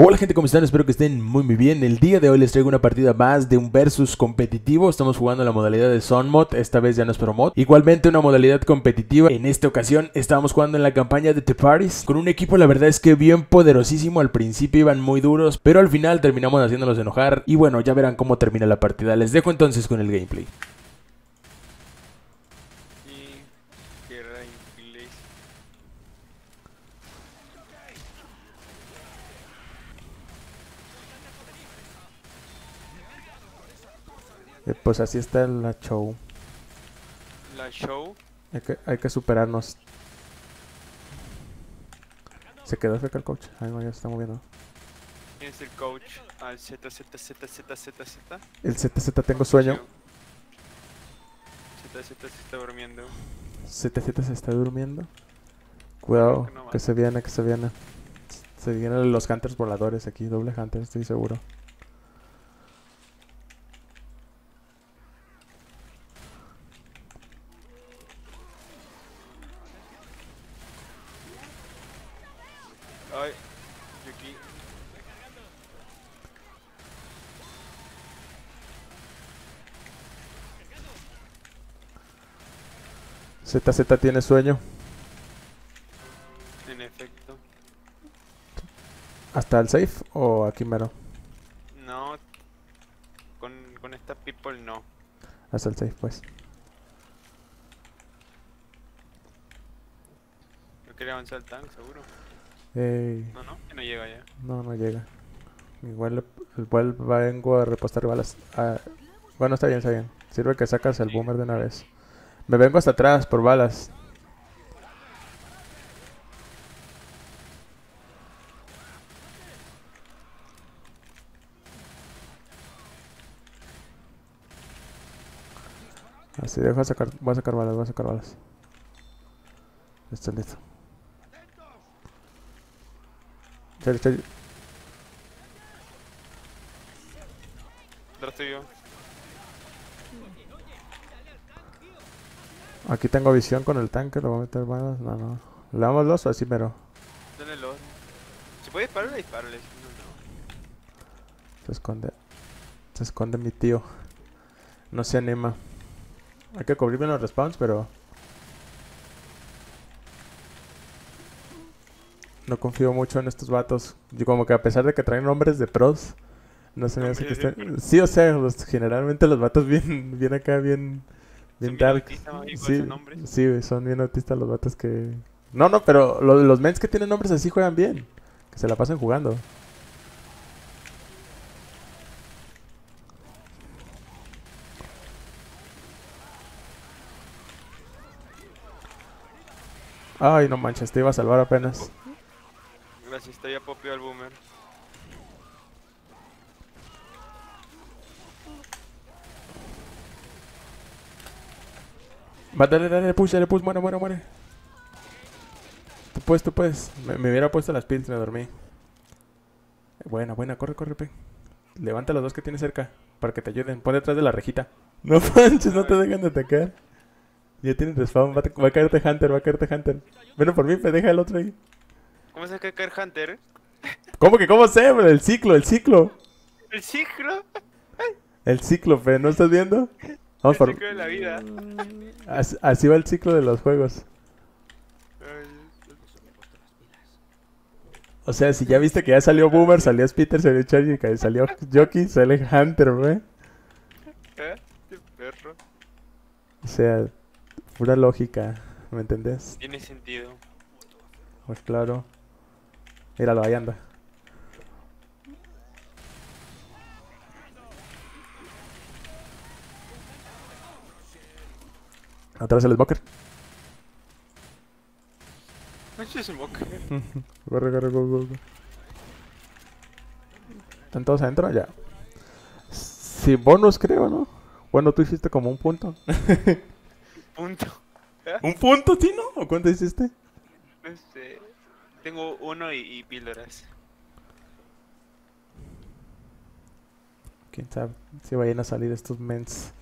Hola gente, ¿cómo están? Espero que estén muy muy bien. El día de hoy les traigo una partida más de un versus competitivo. Estamos jugando la modalidad de Zone Mod, esta vez ya no es Pro Mod. Igualmente una modalidad competitiva. En esta ocasión estábamos jugando en la campaña de Teparis con un equipo, la verdad es que bien poderosísimo. Al principio iban muy duros, pero al final terminamos haciéndolos enojar. Y bueno, ya verán cómo termina la partida. Les dejo entonces con el gameplay. Pues así está la show. ¿La show? Hay que superarnos. Se quedó cerca el coach. Ay no, ya se está moviendo. ¿Quién es el coach? Ah, el ZZZZZZ. El ZZ tengo sueño. ZZ se está durmiendo. ZZ se está durmiendo. Cuidado, que, no, que se viene, que se viene. Se vienen los hunters voladores aquí, doble hunter, estoy seguro. Ay, Yuki. ZZ tiene sueño. En efecto. ¿Hasta el safe o aquí mero? No, con esta people no. Hasta el safe pues. ¿No quiere avanzar el tank seguro? Ey. No, no, no llega ya. No, no llega. Igual vengo a repostar balas. Ah, bueno, está bien, está bien. Sirve que sacas el boomer de una vez. Me vengo hasta atrás por balas. Así dejo sacar, voy a sacar balas. Está listo. Estoy... Aquí tengo visión con el tanque, lo voy a meter balas. No, no. ¿Le damos los o así mero? Dale los. Si puede dispararle, dispárale. No. Se esconde. Se esconde mi tío. No se anima. Hay que cubrirme los respawns, pero... No confío mucho en estos vatos. Yo como que a pesar de que traen nombres de pros, no se me hace que estén... Sí, o sea, generalmente los vatos bien acá, bien dark. Sí, son bien autistas los vatos que... No, pero los mens que tienen nombres así juegan bien. Que se la pasen jugando. Ay, no manches, te iba a salvar apenas. Gracias, estoy a popio al boomer. Va, dale push, muere. Tú puedes. Me hubiera puesto las pills, me dormí. Buena, corre, pe. Levanta a los dos que tienes cerca para que te ayuden. Pon detrás de la rejita. No manches, no te dejan de atacar. Ya tienes respawn, va a caerte Hunter. Bueno, por mí, pues deja el otro ahí. ¿Cómo se va a caer Hunter? ¿Cómo sé? El ciclo. El ciclo, fe, ¿no estás viendo? Vamos el por... ciclo de la vida. Así va el ciclo de los juegos. O sea, si ya viste que ya salió Boomer, salió Spitter, salió Charlie, salió Jockey, sale Hunter, fe. Este perro. O sea, pura lógica, ¿me entendés? Tiene sentido. Pues claro. Míralo, ahí anda. Atrás el smoker. No es smoker. Corre. ¿Están todos adentro? Ya. Sin bonus, creo, ¿no? Bueno, tú hiciste como un punto. ¿Punto? ¿Un punto, sí, no? ¿O cuánto hiciste? No sé. Tengo uno y píldoras. Quién sabe si vayan a salir estos mens.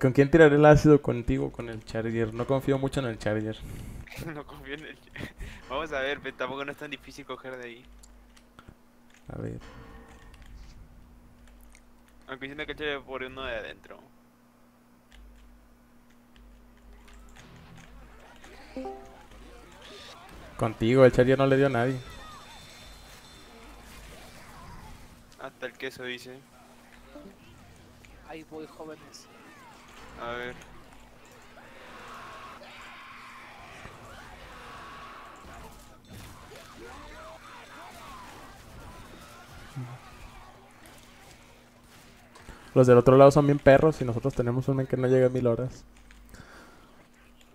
¿Con quién tiraré el ácido? ¿Contigo o con el Charger? No confío mucho en el Charger. Vamos a ver, tampoco no es tan difícil coger de ahí. A ver. Aunque siento que chévere por uno de adentro. Contigo, el Cherio no le dio a nadie. Hasta el queso dice. Ahí voy, jóvenes. A ver. Los del otro lado son bien perros y nosotros tenemos una que no llega a 1000 horas.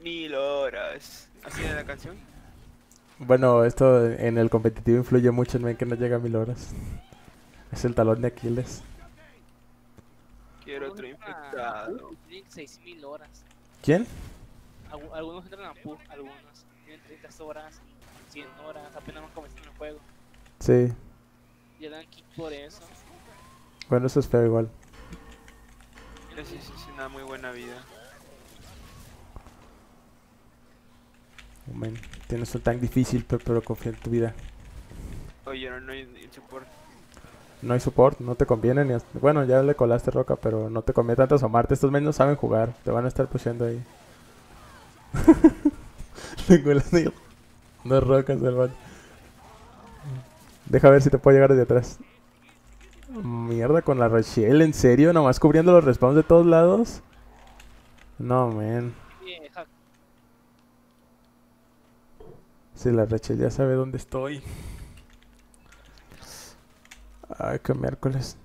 1000 horas. ¿Así era la canción? Bueno, esto en el competitivo influye mucho en que no llega a 1000 horas. Es el talón de Aquiles. Quiero otro infectado. Tienen 6000 horas. ¿Quién? Algunos entran a PUBG, algunos. Tienen 30 horas, 100 horas, apenas van comenzando el juego. Sí. Ya dan kick por eso. Bueno, eso es feo igual. Es una muy buena vida. Oh, man. Tienes un tank difícil, pero confía en tu vida. Oye, no hay support. No hay support, no te conviene ni... Bueno, ya le colaste roca, pero no te conviene tanto asomarte. Estos menos saben jugar, te van a estar pusheando ahí. Le colas dos rocas del baño. Deja ver si te puedo llegar desde atrás. Mierda con la Rochelle, ¿en serio? ¿Nomás cubriendo los respawns de todos lados? No, man. Sí, la Rochelle ya sabe dónde estoy. Ay, qué miércoles.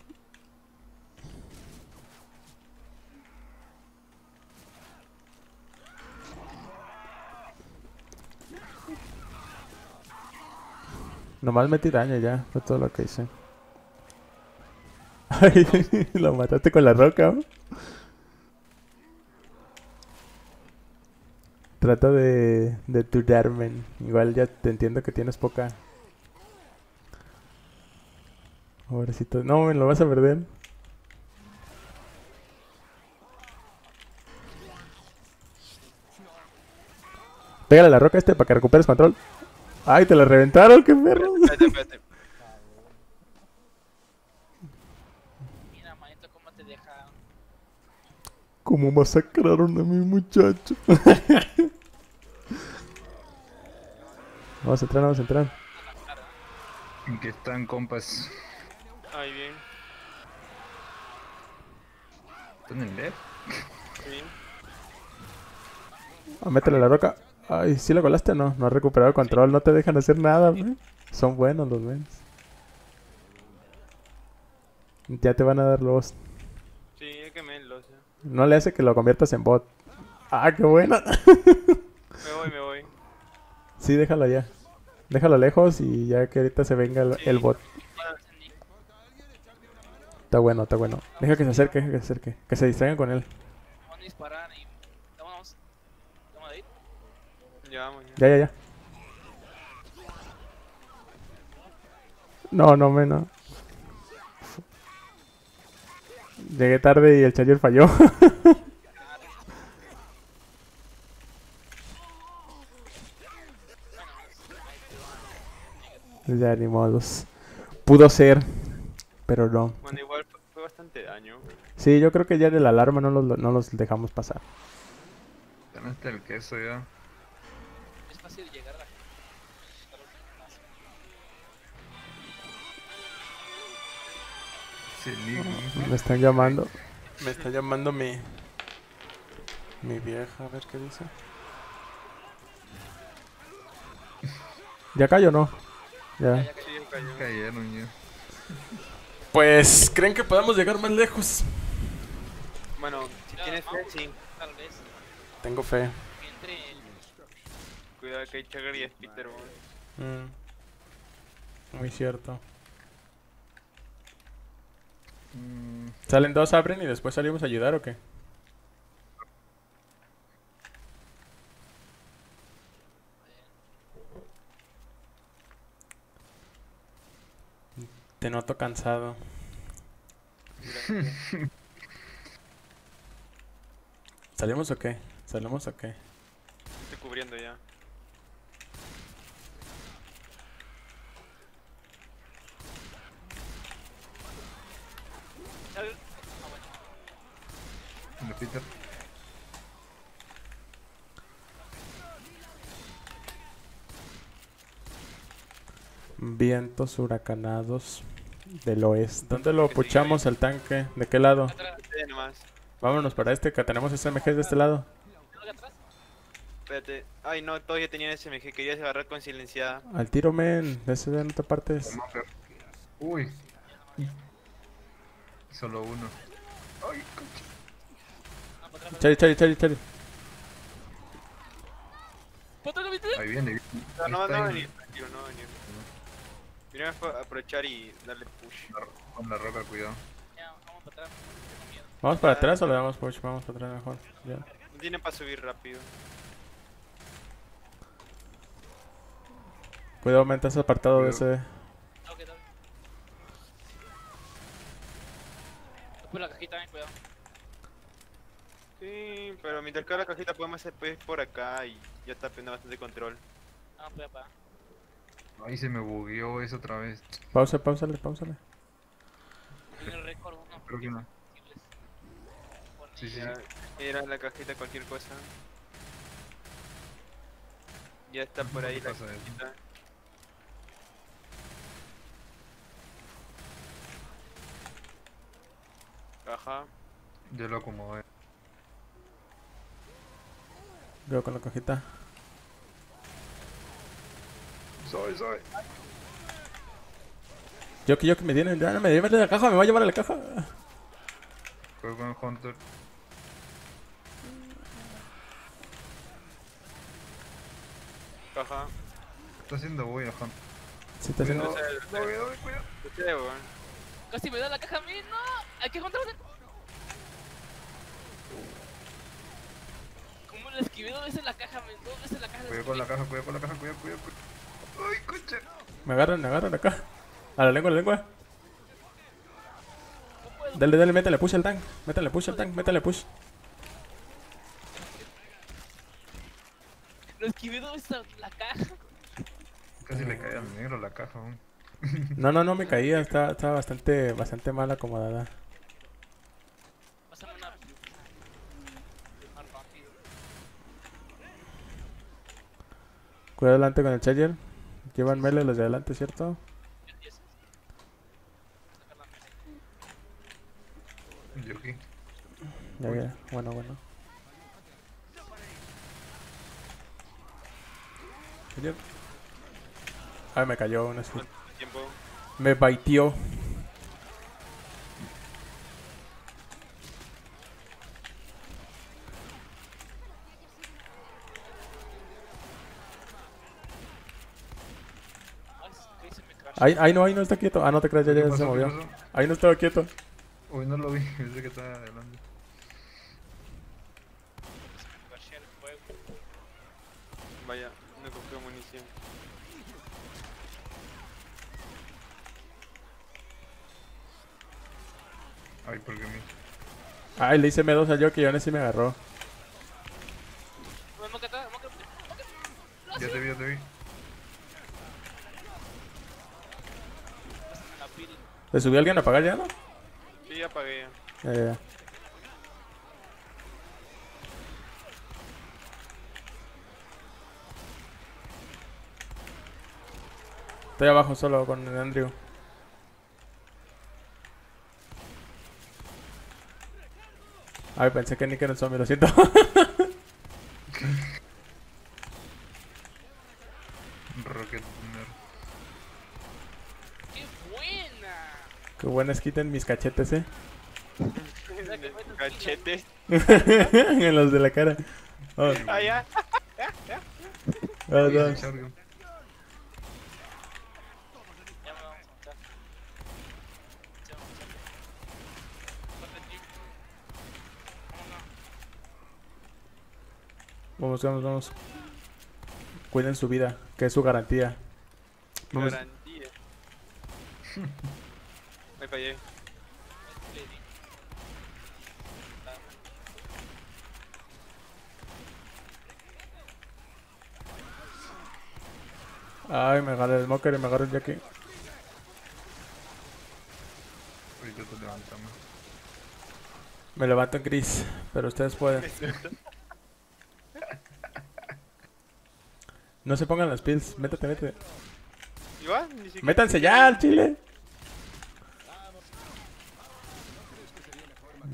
Nomás metí daño ya, fue todo lo que hice. Ay, lo mataste con la roca, ¿no? Trata de turdarme. Igual ya te entiendo que tienes poca. Pobrecito. No, me lo vas a perder. Pégale a la roca para que recuperes control. Ay, te la reventaron, qué perro. Espérate. Mira, manito, cómo te dejaron. Cómo masacraron a mi muchacho. Vamos a entrar. ¿En qué están, compas? Ahí bien. ¿Están en led? Sí. Ah, métele la roca. Ay, ¿sí la colaste o no? No has recuperado el control, no te dejan hacer nada, wey. Son buenos los memes. Ya te van a dar los. Sí, es que me los. No le hace que lo conviertas en bot. Ah, qué bueno. Me voy. Sí, déjalo allá. Déjalo lejos y ya que ahorita se venga el bot. Está bueno. Deja que se acerque, Que se distraigan con él. Vamos a disparar y... Vámonos. Vamos a ir. Ya. No. Llegué tarde y el charger falló. Ya ni modos. Pudo ser, pero no. Bueno, igual fue bastante daño. Sí, yo creo que ya de la alarma no los dejamos pasar. Ya no está el queso ya. Es fácil llegar a... Sí, me están llamando. Me está llamando mi vieja, a ver qué dice. ¿Ya cayó o no? Ya cayeron. Pues, ¿creen que podamos llegar más lejos? Bueno, si tienes fe, sí. Tal vez. Tengo fe. Cuidado que hay Chagger y Spitter, boludo. Muy cierto. ¿Salen dos, abren y después salimos a ayudar o qué? Te noto cansado. ¿Salimos o qué? Estoy cubriendo ya. Peter. Vientos huracanados del oeste. ¿Dónde lo puchamos el tanque? ¿De qué lado? Atrás, nomás. Vámonos para este, que tenemos SMG de este lado. Espérate. Ay, no, todos ya tenían SMG. Querías agarrar con silenciada. Al tiro, men. Ese de otra parte es. Uy. Solo uno. Ay, coche. Chale. Ahí viene. No va a venir. Primero aprovechar y darle push. Con la roca, cuidado. Ya, vamos para atrás. ¿Vamos para atrás o le damos push? Vamos para atrás mejor. Ya. No tiene para subir rápido. Cuidado, aumenta ese apartado de ese. Ok. Después la cajita, ven, cuidado. Sí, pero mientras cae la cajita podemos hacer push por acá y ya está perdiendo bastante control. Ah, voy a parar. Ahí se me bugueó eso otra vez. Pausale. Creo que no. Sí. Era la cajita cualquier cosa. Ya está por ahí la cajita. Caja. Yo lo acomodé. Veo con la cajita. Soy. Yo que me tienen, ya me llevan la caja, me va a llevar a la caja. Juego con el Hunter. Caja. Está haciendo bulla, Hunter. Sí, está haciendo bulla. Cuidado. Casi me da la caja a mí, no. Hay que encontrarse. ¿Cómo la esquivé? Dos veces la caja, men. Dos veces la caja. Cuidado con la caja. Uy, coche. Me agarran acá. A la lengua. No, dale, métale push al tank. Lo esquivé dos veces la caja. Casi le caía al negro la caja aún. No me caía, estaba bastante mal acomodada. Cuidado adelante con el Challenger. Llevan melee los de adelante, ¿cierto? Yuki. Ya. Bueno. Ay, me cayó una esquina. Me baiteó. Ahí no está quieto. Ah, no te creas, ya se movió. Ahí no estaba quieto. Uy, no lo vi, pensé que estaba adelante. Vaya, no cogió munición. Ay, porque me... Ay, le hice M2 al Yoki y aún así me agarró. Ya te vi. ¿Le subió alguien a apagar ya, no? Sí, ya apagué. Ya. Estoy abajo solo con el Andrew. Ay, pensé que Nick era el zombie, lo siento. Rocket Nerd. Qué buenas quiten mis cachetes, ¿Cachetes? En los de la cara. Ya. Vamos. Cuiden su vida, que es su garantía. Garantía. Me fallé. Ay, me agarré el Smoker y me agarré el Jackie. Ahorita te levantamos. Me levanto en gris, pero ustedes pueden. No se pongan las pills, métete, métete. ¡Métanse ya al chile!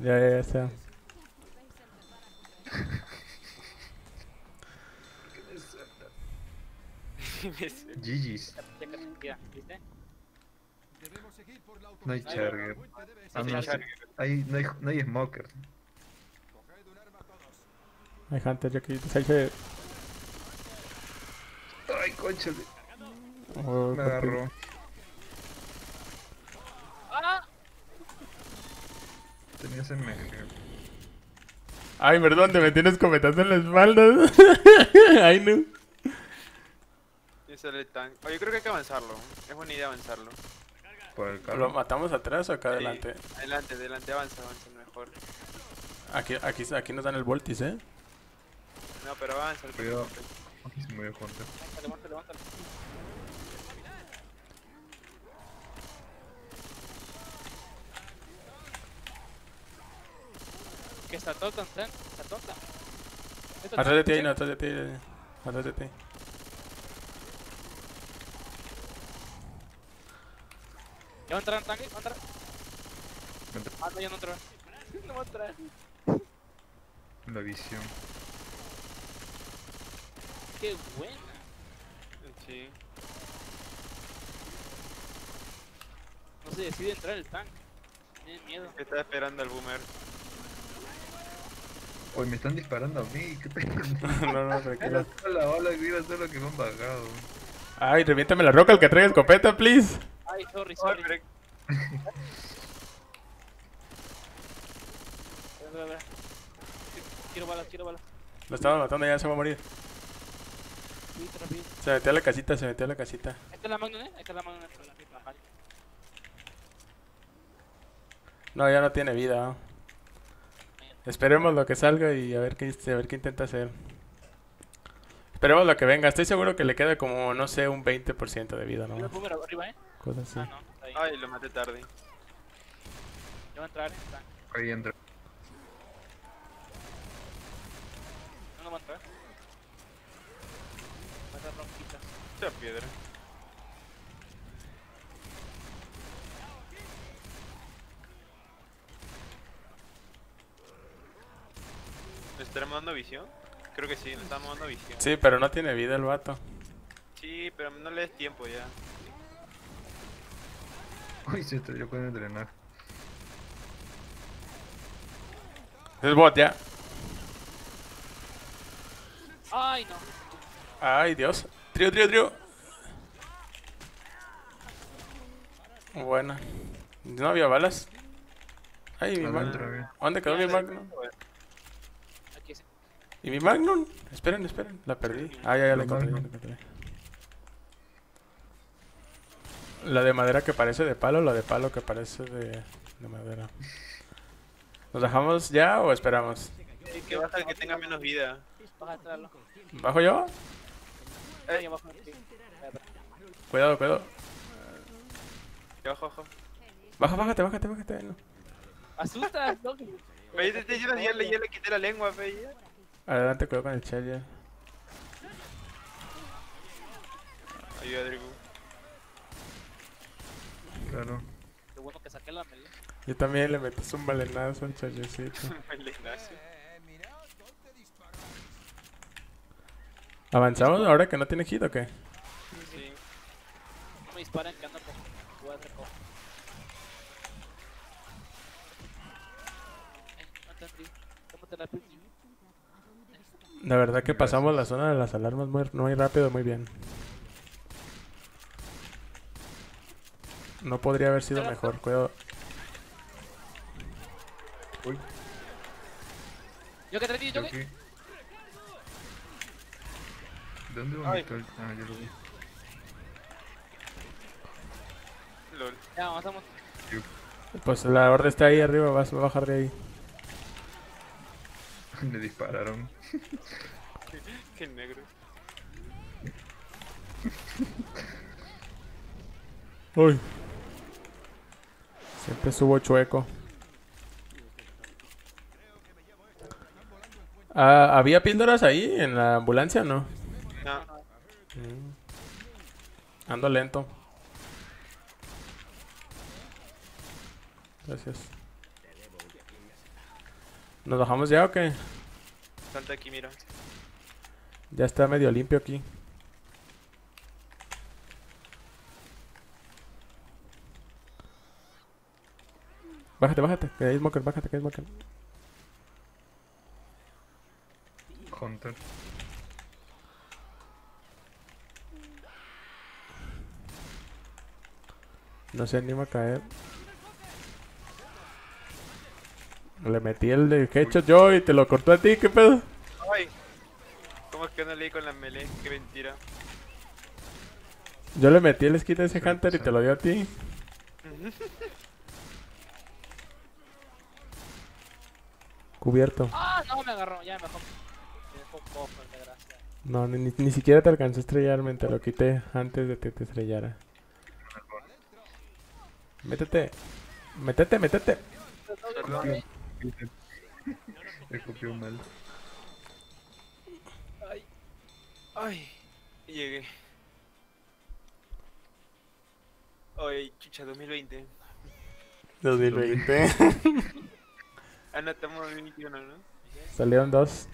Ya está. GG's. No hay charger. No hay smoker. Hay hunter, yo que salí. Ay, conchale. Me agarró. Tenía ese melee. Ay, perdón, te metí un escopetazo en la espalda. Ay, no. Yo creo que hay que avanzarlo. Es buena idea avanzarlo. Por el carro. ¿Lo matamos atrás o acá adelante? Adelante, adelante, avanza, avanza mejor. Aquí nos dan el voltis, eh. No, pero avanza. Cuidado. Aquí se murió Hunter. Levántale, levántale. ¿Qué está tota, Stan? ¿Está tota? Atrás de ti, ahí no, atrás de ti. Atrás de ti. ¿Ya va a entrar en tanque? ¿Va a entrar? Ah, no, ya no entró. No va a entrar. La visión. Qué buena. Sí. No se decide entrar el tanque. Tiene miedo. Es que está esperando al boomer. Uy, me están disparando a mí. ¿Qué te No, tranquilo. La ola, mira todo lo que me han bajado. Ay, reviéntame la roca al que traiga escopeta, please. Ay, sorry, sorry. Ay, pero... Quiero balas, quiero balas. Lo estaban matando, ya se va a morir. Sí, se metió a la casita, se metió a la casita. Esta es la magna, ¿eh? Esta es la magna. No, ya no tiene vida, ¿no? Esperemos lo que salga y a ver qué intenta hacer. Esperemos lo que venga. Estoy seguro que le queda como, no sé, un 20% de vida, ¿no? Cosas así. Ah, no, ahí. Ay, lo maté tarde. Yo voy a entrar, está. Ahí entra. No, no va a entrar. Va a dar ronquitas. Esta piedra. ¿Le estaremos dando visión? Creo que sí, le estamos dando visión. Sí, pero no tiene vida el vato. Sí, pero no le des tiempo ya. Uy, se estrelló con el drenar. Es bot ya. Ay, no. Ay, Dios. Trío, trío, trío. Buena. No había balas. Ay, mi Magnum. ¿Dónde quedó mi Magnum? Aquí sí. ¿Y mi Magnum? Esperen, esperen. La perdí. Ah, ya, ya la encontré. La de madera que parece de palo, la de palo que parece de madera. ¿Nos bajamos ya o esperamos? Sí, que baja el que tenga menos vida. ¿Bajo yo? Cuidado, cuidado. Bajo, bajo. Baja, bájate, bájate, bájate. No. Asustas, no. Ya le quité la lengua, fe. Adelante, cuidado con el challenger. Ayuda, Drigo. Claro. Qué bueno que saqué la pelea. Yo también le metí un balenazo al challecito. Balenazo. ¿Avanzamos ahora que no tiene hit o qué? Sí. No me disparan que ando con cuatro cojos. La verdad que pasamos la zona de las alarmas muy rápido, muy bien. No podría haber sido mejor, cuidado. Uy. Yo que traí, yo que. ¿Dónde va a meter el...? Ah, yo lo vi. LOL. Ya, avanzamos. Pues la horda está ahí arriba, vas a bajar de ahí. Le dispararon. Qué negro. Uy. Siempre subo chueco. Ah, ¿había píldoras ahí en la ambulancia o no? No. Ando lento. Gracias. ¿Nos bajamos ya o qué? Tanto aquí, mira. Ya está medio limpio aquí. Bájate, bájate, que hay smoker, bájate, que hay smoker. Hunter. No se anima a caer. Le metí el de headshot yo y te lo cortó a ti, ¿qué pedo? Ay, ¿cómo es que no leí con la melee? Qué mentira. Yo le metí el skin a ese Hunter y te lo dio a ti. Cubierto. Ah, no, me agarró, ya me dejó. No, ni siquiera te alcanzó a estrellarme, te lo quité antes de que te estrellara. Métete, métete, métete. Me copió mal. Ay, ay, llegué. Ay, chucha, 2020. 2020. Ah, no, estamos en 2021, ¿no? Salieron dos.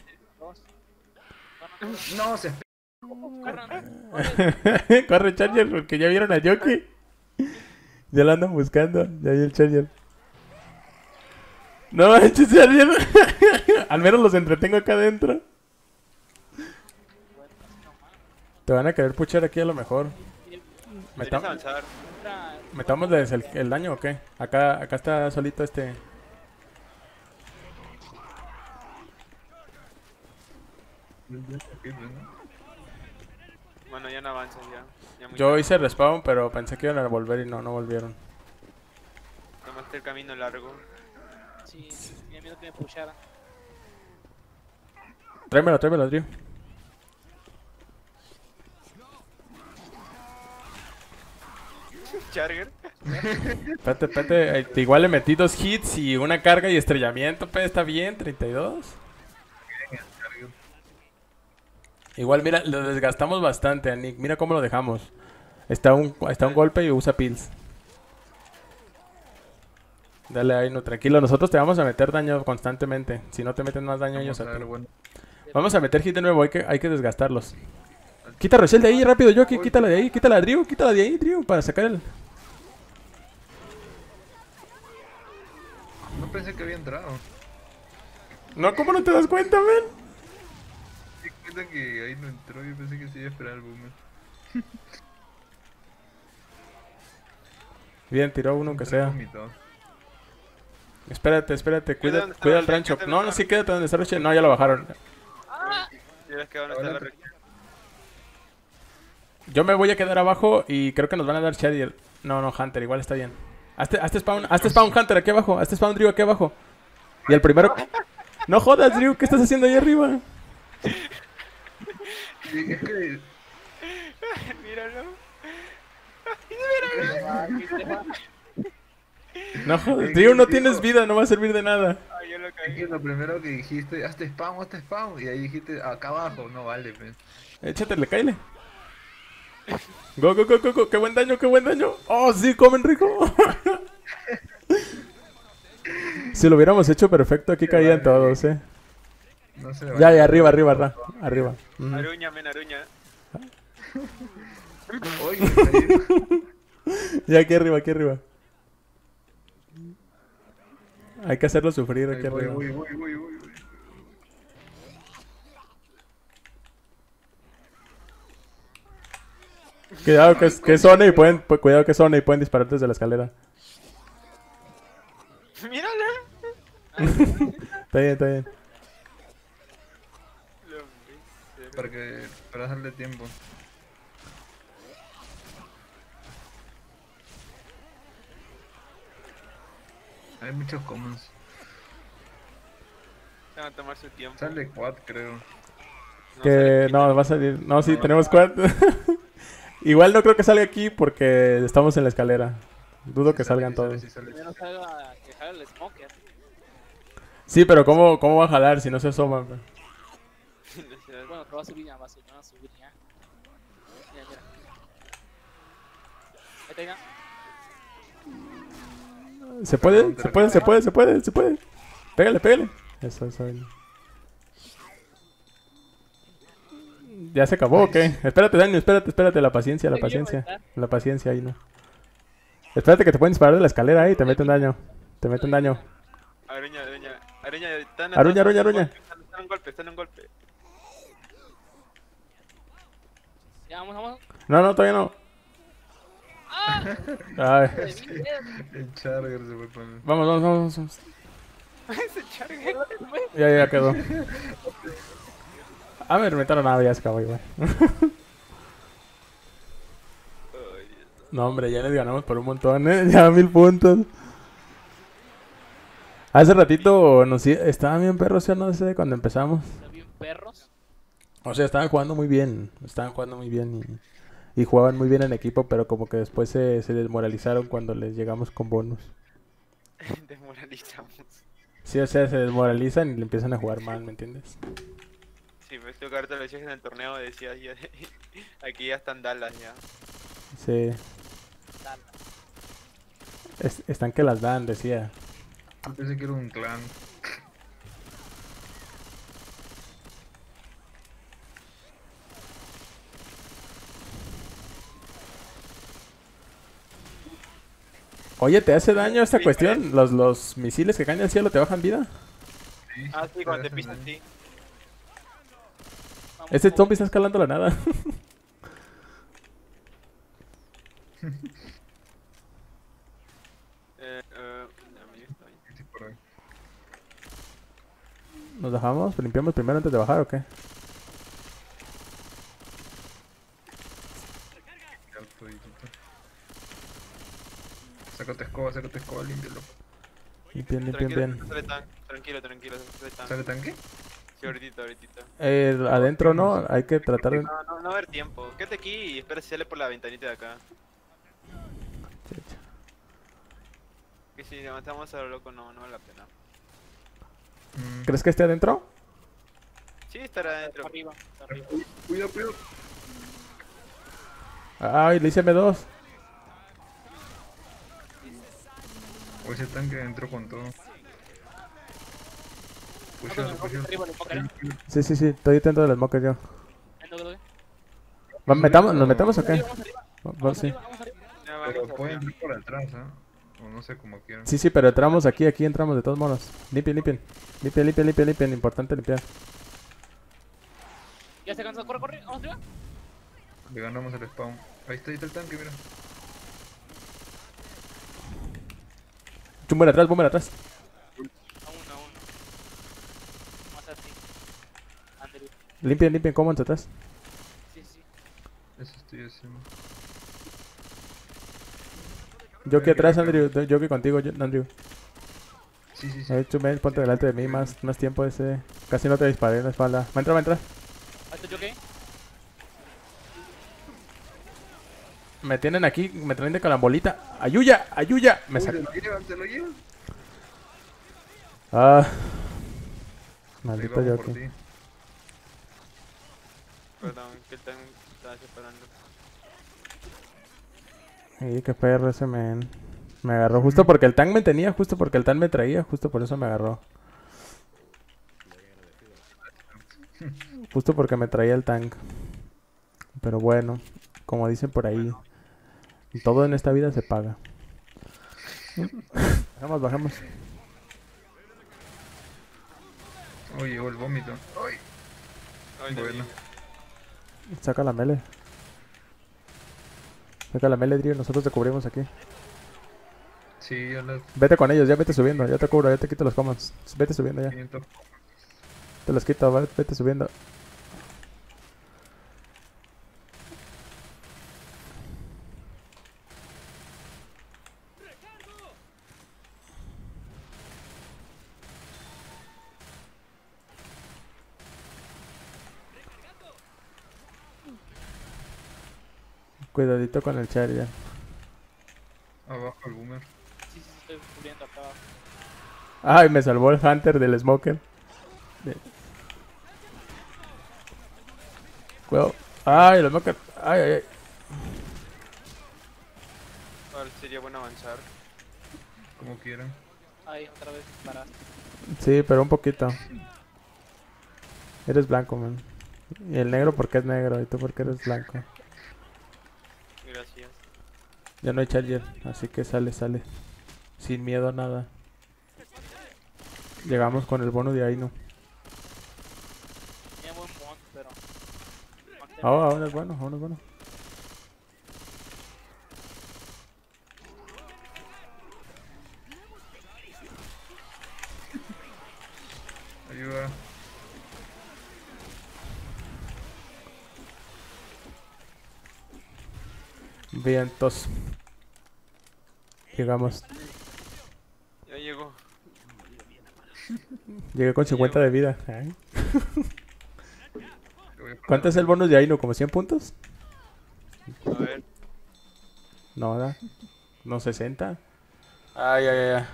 No, se... Corre, corre, Charger, porque ya vieron a Yoki. Ya lo andan buscando, ya vi el Charger. No manches, Charger. Al menos los entretengo acá adentro. Te van a querer puchar aquí a lo mejor. ¿Metamos el daño o qué? Acá está solito este... Bueno, ya no avanzan ya. Yo hice respawn, pero pensé que iban a volver y no volvieron. Tomaste el camino largo. Sí, tenía miedo que me pushara. Tráemelo, tráemelo, Drew. Charger. Espérate, espérate. Igual le metí 2 hits y una carga y estrellamiento, pues está bien, 32. Igual, mira, lo desgastamos bastante a Nick. Mira cómo lo dejamos. Está un golpe y usa pills. Dale, ahí, no, tranquilo. Nosotros te vamos a meter daño constantemente. Si no te meten más daño ellos a ti. Bueno. Vamos a meter hit de nuevo. Hay que desgastarlos. Quita a Rochelle de ahí, rápido, Yoki. Quítala de ahí. Quítala a Drew. Quítala de ahí, Drew, para sacar el... No pensé que había entrado. No, ¿cómo no te das cuenta, men? Que ahí no entró, yo pensé que se iba a esperar al boomer. Bien, tiró uno aunque sea. Espérate, espérate, cuida el rancho. No, no, sí, quédate donde está Roche. No, ya lo bajaron. Yo me voy a quedar abajo y creo que nos van a dar Shadier. No, no, Hunter, igual está bien. Hazte spawn Hunter aquí abajo, hazte spawn Drew aquí abajo. Y el primero... No jodas, Drew, ¿qué estás haciendo ahí arriba? Míralo. Míralo. No joder, Drew, no tienes vida, no va a servir de nada. Ay, yo lo caí. Es que lo primero que dijiste, hazte spawn, y ahí dijiste, acá abajo, no vale, man. Échatele, cáele. Go, go, go, go, go, qué buen daño, qué buen daño. Oh, sí, comen rico. Si lo hubiéramos hecho perfecto, aquí caían todos, No se ya, ya, arriba, arriba, arriba. Arriba. Aruña, men, aruña. Oye, ya, aquí arriba, aquí arriba. Hay que hacerlo sufrir aquí arriba. Voy. Cuidado que zona y pueden... Cuidado que zona y pueden disparar desde la escalera. Mírala. Está bien, está bien. Para darle tiempo. Hay muchos commons. Se van a tomar su tiempo. Sale quad, creo. No, va a salir. No, sí, tenemos quad. Igual no creo que salga aquí porque estamos en la escalera. Dudo que salgan todos. Primero salga que jale el smoker. Sí, pero ¿cómo va a jalar si no se asoma? Bueno, pero va a subir ya, va a subir ya. Mira, mira. Ahí tenga. Se puede, se puede, se puede, se puede, se puede. Pégale, pégale. Eso, eso. Ya se acabó, ¿ok? Espérate, Dani, espérate, espérate. La paciencia, la paciencia. La paciencia ahí, no. Espérate que te pueden disparar de la escalera ahí, te meten daño. Te meten daño. Aruña, aruña. Aruña, aruña, aruña. Están en golpe, están en golpe. Ya, vamos, vamos. No, no, todavía no. ¡Ah! El Charger se fue con él. Vamos, vamos, vamos, vamos. Ese Charger. Ya, ya quedó. Ah, me reventaron nada, ya se acabó igual. No, hombre, ya les ganamos por un montón, ¿eh? Ya 1000 puntos. Hace ratito nos estaban bien perros, ¿sí? No sé, cuando empezamos. ¿Estaban bien perros? O sea, estaban jugando muy bien. Estaban jugando muy bien y jugaban muy bien en equipo, pero como que después se desmoralizaron cuando les llegamos con bonus. Desmoralizamos. Sí, o sea, se desmoralizan y le empiezan a jugar mal, ¿me entiendes? Sí, me estoy cargando los en el torneo, decía, ya, aquí ya están Dallas, ya. Sí. Dallas. Están que las dan, decía. Yo pensé que era un clan. Oye, ¿te hace daño esta cuestión? ¿Los misiles que caen del cielo te bajan vida? Sí, ah, sí, cuando te pisan, sí. Este zombie está escalando la nada. ¿Nos bajamos? ¿Limpiamos primero antes de bajar o qué? Sácate escoba, límpialo. Limpien, limpien, bien. Tranquilo, tranquilo. ¿Sale tanque? Sí, ahorita, ahorita. Adentro no, hay que tratar de... No, no, no va a haber tiempo. Quédate aquí y espera si sale por la ventanita de acá. Que si le matamos a lo loco no vale la pena. ¿Crees que esté adentro? Sí, estará adentro. Arriba, arriba. Cuidado, cuidado. Ay, le hice M2. O ese tanque entró con todo. Sí, sí, sí, estoy dentro de las mocas yo. ¿Nos metamos o qué? Vamos, sí. Pero pueden ir por atrás, ¿eh? O no sé cómo quieran. Sí, sí, pero entramos aquí, aquí entramos de todos modos. Limpien, limpien. Limpien, limpien, limpien, limpien. Importante limpiar. Ya se cansó, corre, corre. Vamos arriba. Le ganamos el spawn. Ahí está el tanque, mira. Bomber atrás, bomber atrás. Limpien, limpien, ¿cómo entras atrás? Sí, sí. Eso estoy haciendo. Yo que atrás, Andrew. Yo que contigo, Andrew. Sí, sí, sí. Ahí tú, men, ponte delante de mí más tiempo ese. Casi no te disparé en la espalda. Va a entrar, va a entrar. ¿Yo qué? Me tienen aquí, me traen de calambolita. ¡Ayuya! ¡Ayuya! Me sacan. ¿Te lo llevan? Ah. Maldito yo aquí. Perdón, que estaba separando. Ay, qué perro ese men. Me agarró justo porque el tank me tenía, justo porque el tank me traía, justo por eso me agarró. Justo porque me traía el tank. Pero bueno, como dicen por ahí, todo en esta vida se paga. Bajamos, bajamos. Uy, llegó el vómito. Ay. Ay, bueno. Saca la mele. Saca la mele, Drío, nosotros te cubrimos aquí. Sí, ya la... Vete con ellos, ya vete subiendo, ya te cubro, ya te quito los commons. Vete subiendo ya. 500. Te los quito, vete subiendo. Cuidadito con el char ya. Abajo el boomer. Sí, sí, estoy cubriendo acá abajo. Ay, me salvó el hunter del smoker. Cuidado. Ay, la maca. Ay, ay, ay. A ver, sería bueno avanzar. Como quieran. Ay, otra vez para. Sí, pero un poquito. Eres blanco, man. Y el negro porque es negro, y tú porque eres blanco. Gracias. Ya no hay charger, así que sale, sale. Sin miedo a nada. Llegamos con el bono de Aino. Oh, aún es bueno, aún es bueno. Ayuda. Bien, tos. Llegamos. Ya llegó. Llegué con 50 de vida. ¿Eh? ¿Cuánto es el bonus de Aino? ¿Como 100 puntos? A ver. No, ¿verdad? ¿No 60? Ay, ay, ay.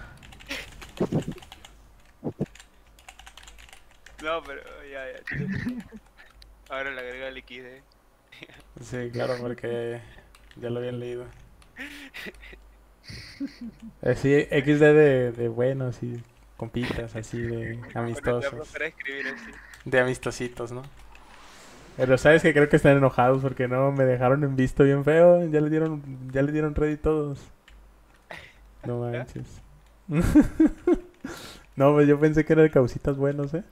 No, pero ya, ya. Ahora le agrega el XD. Sí, claro, porque ya lo habían leído. Sí, XD de buenos y compitas, así de amistosos. De amistositos, ¿no? Pero sabes que creo que están enojados porque no me dejaron en visto bien feo. Ya le dieron ready todos. No manches. No, pues yo pensé que eran causitas buenos, ¿eh?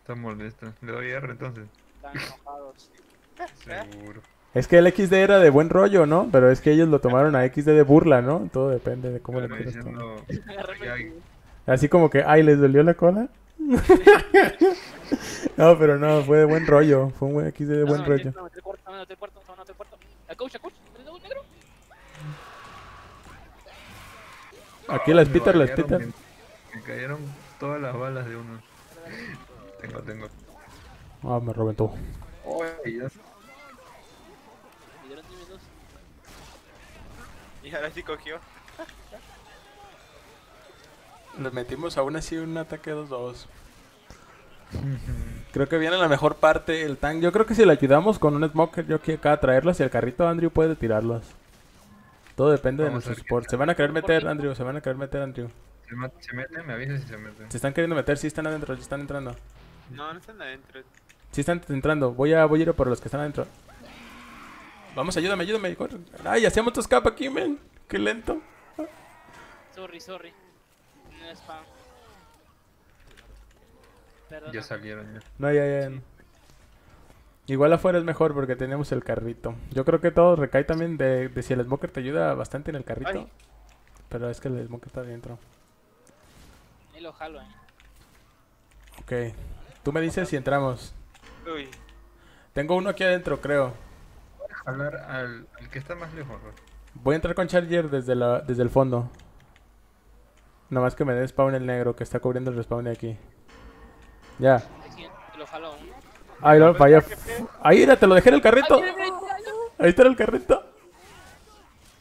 Están molestos. Le doy R entonces. Están enojados. Seguro. Es que el XD era de buen rollo, ¿no? Pero es que ellos lo tomaron a XD de burla, ¿no? Todo depende de cómo le quieras tomar. Así como que, ay, les dolió la cola. No, pero no, fue de buen rollo. Fue un buen XD de buen rollo. No, no te puerto. A coach. Negro. Aquí las pitas. Me cayeron todas las balas de uno. Tengo. Ah, me reventó. Oye, ya. Y ahora sí cogió. Nos metimos aún así un ataque 2-2. Creo que viene la mejor parte el tank. Yo creo que si le ayudamos con un smoker, yo aquí acá a traerlas y el carrito de Andrew puede tirarlas. Todo depende de nuestro support. Se van a querer meter, Andrew. Se meten, me avisas si se meten. Se están queriendo meter, sí están adentro, sí están entrando. No están adentro. Sí están entrando, voy a ir por los que están adentro. Vamos, ayúdame. Corre. Ay, hacíamos tu escape aquí, men. Qué lento. Sorry. No es spam. Perdona. Ya salieron ya. No, ya. Sí. Igual afuera es mejor porque tenemos el carrito. Yo creo que todo recae también de si el smoker te ayuda bastante en el carrito. Ay. Pero es que el smoker está adentro. Y lo jalo, Ok. Tú me dices si entramos. Uy. Tengo uno aquí adentro, creo. Voy a jalar al que está más lejos, ¿no? Voy a entrar con charger desde el fondo. Nada más que me dé spawn el negro que está cubriendo el respawn de aquí. Ya. Ahí lo para allá. Ahí era, te lo dejé en el carrito. Ahí está el carrito.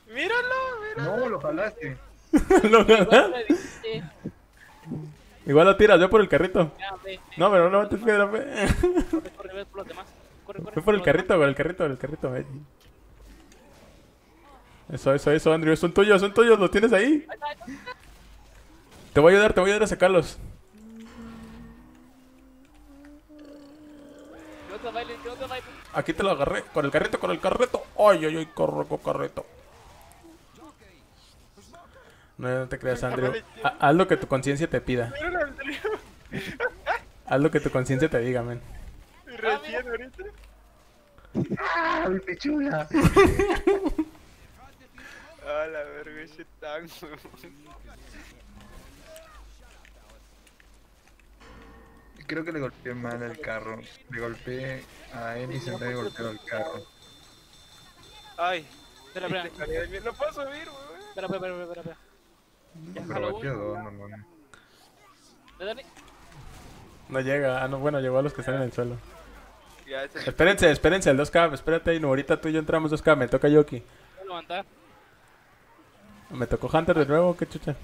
Míralo. No, lo jalaste. Lo jalaste. Igual lo tiras, yo por el carrito. No, pero no te quedas. Corre por los demás. Corre por el carrito, güey, el carrito. Eso, Andrew, son tuyos, lo tienes ahí. Te voy a ayudar a sacarlos. Aquí te lo agarré, con el carrito. Ay, corro, carrito. No te creas, Andrew. Haz lo que tu conciencia te pida. Haz lo que tu conciencia te diga, men. Recién ahorita. ¡Ah, mi pechuga! A la verga, ese tango. Creo que le golpeé mal al carro. Le golpeé a él y se me golpeó el carro. Ay, espera. No puedo subir, wey. Espera. Pero golpeado, no. No llega. Ah, no, bueno, llegó a los que están en el suelo. Espérense, el 2K. Espérate ahí, no. Ahorita tú y yo entramos 2K. Me toca Yoki. Me tocó Hunter de nuevo, qué chucha.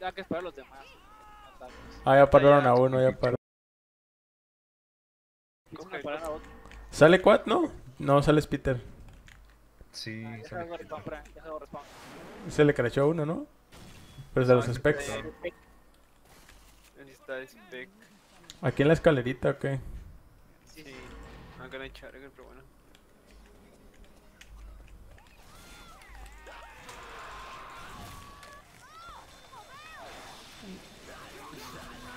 Hay que esperar los demás. Ah, ya pararon a uno, ya pararon. ¿Sale Quad? No, no, sale Peter. Sí, ah, sale Peter. Se le crashó uno, ¿no? Pero es de los specs. Necesita spec. ¿Aquí en la escalerita o qué? Sí, sí. Acá no hay charger, pero bueno.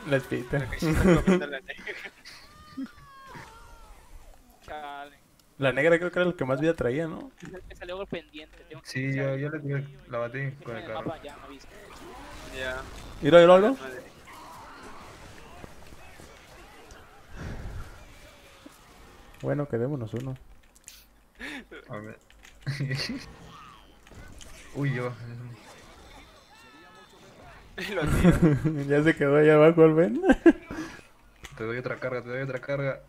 Let's beat La negra creo que era la que más vida traía, ¿no? Me salió por pendiente. Tengo que sí, yo la batí con el carro. Ya, no viste. Ya. ¿Iro algo? Bueno, quedémonos uno. A ver. Uy, yo. Ya se quedó allá abajo al Ben. Te doy otra carga, te doy otra carga.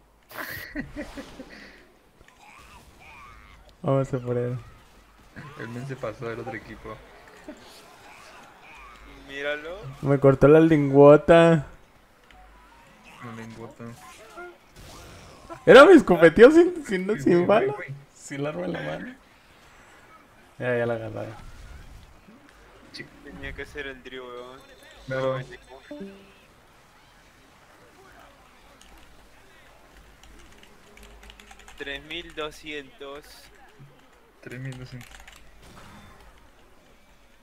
Vamos a por él. El Ben se pasó del otro equipo. Míralo. Me cortó la lingüota. La lingüota. Era mi escopeteo sin bala. Sin largo en la mano. Ya la agarré. Tenía que hacer el drill, weón. No. $3,200.